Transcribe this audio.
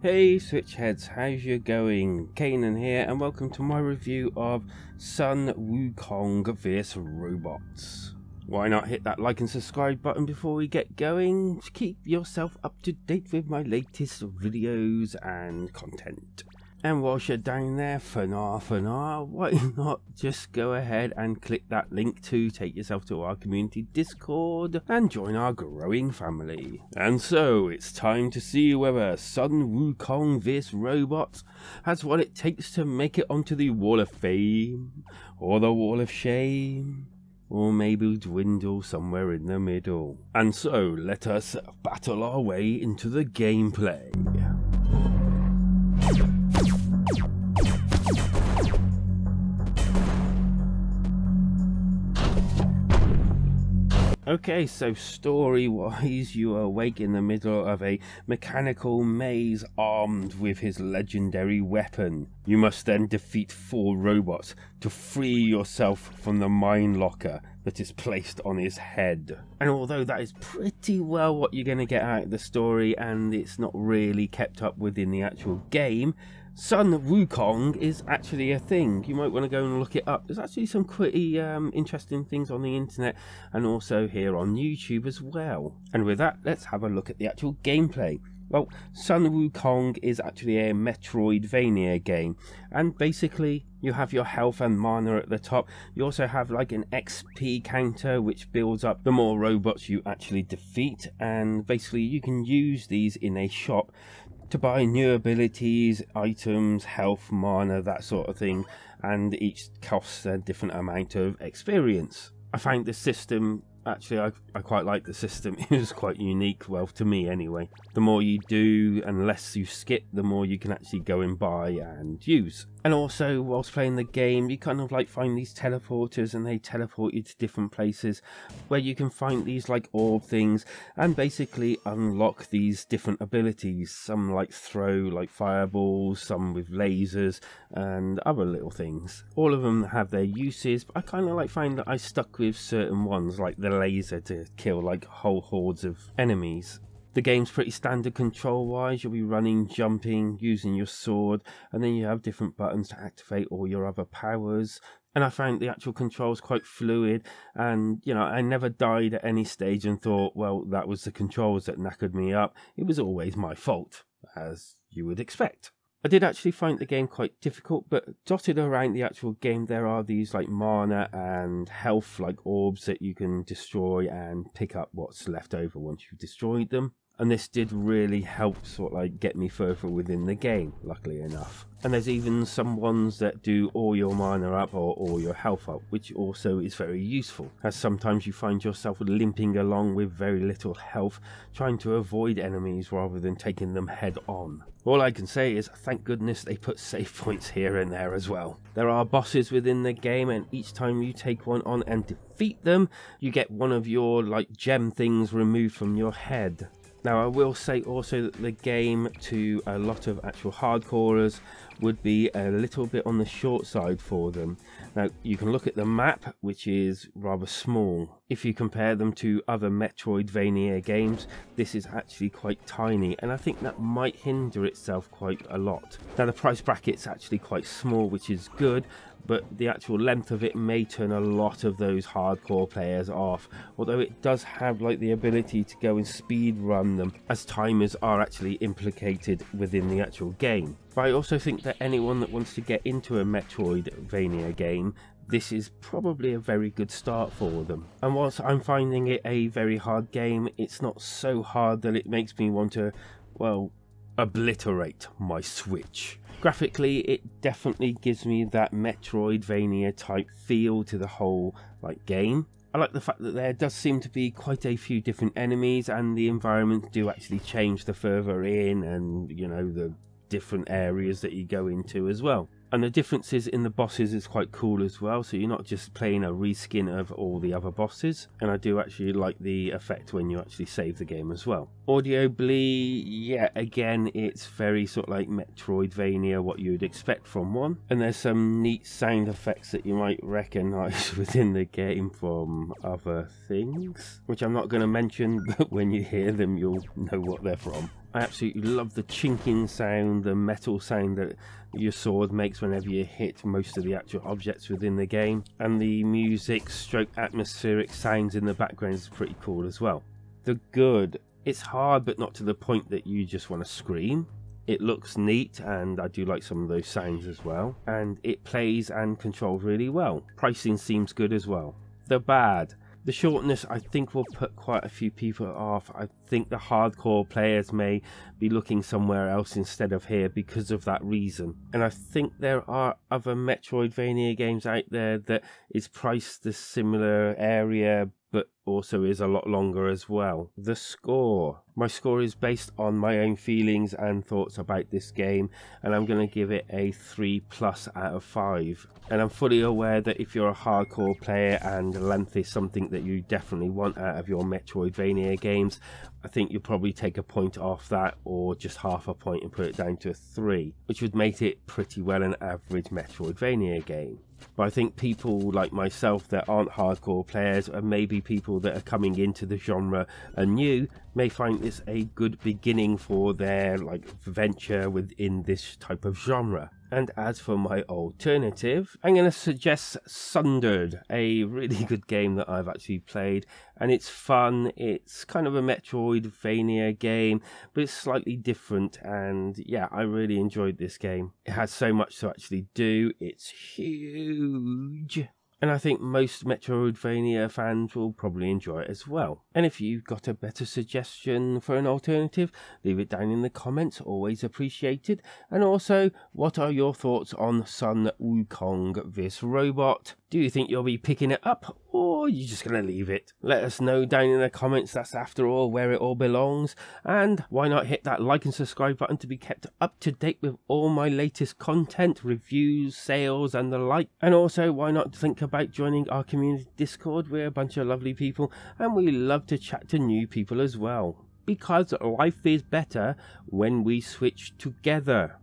Hey Switch Heads, how's you going? Kanan here and welcome to my review of Sun Wukong VS Robot. Why not hit that like and subscribe button before we get going? To keep yourself up to date with my latest videos and content. And whilst you're down there, for now, why not just go ahead and click that link to take yourself to our community Discord and join our growing family. And so, it's time to see whether Sun Wukong VS Robot has what it takes to make it onto the Wall of Fame, or the Wall of Shame, or maybe dwindle somewhere in the middle. And so, let us battle our way into the gameplay. Okay, so story-wise, you awake in the middle of a mechanical maze armed with his legendary weapon. You must then defeat 4 robots to free yourself from the mine locker that is placed on his head. And although that is pretty well what you're going to get out of the story, and it's not really kept up within the actual game, Sun Wukong is actually a thing. You might want to go and look it up. There's actually some pretty interesting things on the internet and also here on YouTube as well. And with that, let's have a look at the actual gameplay. Well, Sun Wukong is actually a Metroidvania game, and basically you have your health and mana at the top. You also have like an XP counter which builds up the more robots you actually defeat, and basically you can use these in a shop to buy new abilities, items, health, mana, that sort of thing, and each costs a different amount of experience. I found the system, actually I quite like the system, it was quite unique, well to me anyway. The more you do and less you skip, the more you can actually go and buy and use. And also whilst playing the game you kind of like find these teleporters and they teleport you to different places where you can find these like orb things and basically unlock these different abilities. Some like throw like fireballs, some with lasers and other little things. All of them have their uses, but I kind of like find that I stuck with certain ones, like the laser to kill like whole hordes of enemies. The game's pretty standard control wise, you'll be running, jumping, using your sword, and then you have different buttons to activate all your other powers. And I found the actual controls quite fluid, and you know, I never died at any stage and thought, well, that was the controls that knackered me up. It was always my fault, as you would expect. I did actually find the game quite difficult, but dotted around the actual game there are these like mana and health like orbs that you can destroy and pick up what's left over once you've destroyed them. And this did really help sort of like get me further within the game, luckily enough. And there's even some ones that do all your mana up or all your health up, which also is very useful, as sometimes you find yourself limping along with very little health, trying to avoid enemies rather than taking them head on. All I can say is thank goodness they put save points here and there as well. There are bosses within the game, and each time you take one on and defeat them, you get one of your like gem things removed from your head. Now I will say also that the game to a lot of actual hardcorers would be a little bit on the short side for them. Now you can look at the map, which is rather small. If you compare them to other Metroidvania games, this is actually quite tiny, and I think that might hinder itself quite a lot. Now the price bracket's actually quite small, which is good, but the actual length of it may turn a lot of those hardcore players off, although it does have like the ability to go and speed run them, as timers are actually implicated within the actual game. But I also think that anyone that wants to get into a Metroidvania game, this is probably a very good start for them. And whilst I'm finding it a very hard game, it's not so hard that it makes me want to, well, obliterate my Switch. Graphically, it definitely gives me that Metroidvania type feel to the whole like game. I like the fact that there does seem to be quite a few different enemies, and the environments do actually change the further in, and you know, the different areas that you go into as well. And the differences in the bosses is quite cool as well, so you're not just playing a reskin of all the other bosses. And I do actually like the effect when you actually save the game as well. Audibly, yeah, again, it's very sort of like Metroidvania, what you'd expect from one. And there's some neat sound effects that you might recognise within the game from other things, which I'm not going to mention, but when you hear them, you'll know what they're from. I absolutely love the chinking sound, the metal sound that your sword makes whenever you hit most of the actual objects within the game, and the music stroke atmospheric sounds in the background is pretty cool as well. The good, it's hard but not to the point that you just want to scream. It looks neat, and I do like some of those sounds as well, and it plays and controls really well. Pricing seems good as well. The bad, the shortness I think will put quite a few people off. I think the hardcore players may be looking somewhere else instead of here because of that reason. And I think there are other Metroidvania games out there that is priced a similar area but also is a lot longer as well. The score. My score is based on my own feelings and thoughts about this game, and I'm going to give it a 3+ out of 5. And I'm fully aware that if you're a hardcore player and length is something that you definitely want out of your Metroidvania games, I think you'll probably take a point off that or just half a point and put it down to a 3, which would make it pretty well an average Metroidvania game. But I think people like myself that aren't hardcore players, and maybe people that are coming into the genre and new, may find this a good beginning for their venture within this type of genre. And as for my alternative, I'm going to suggest Sundered, a really good game that I've actually played, and it's fun. It's kind of a Metroidvania game, but it's slightly different, and yeah, I really enjoyed this game. It has so much to actually do. It's huge, and I think most Metroidvania fans will probably enjoy it as well. And if you've got a better suggestion for an alternative, leave it down in the comments, always appreciated. And also, what are your thoughts on Sun Wukong vs Robot? Do you think you'll be picking it up, or are you just going to leave it? Let us know down in the comments. That's after all where it all belongs. And why not hit that like and subscribe button to be kept up to date with all my latest content, reviews, sales and the like. And also, why not think about joining our community Discord? We're a bunch of lovely people and we love to chat to new people as well, because life is better when we switch together.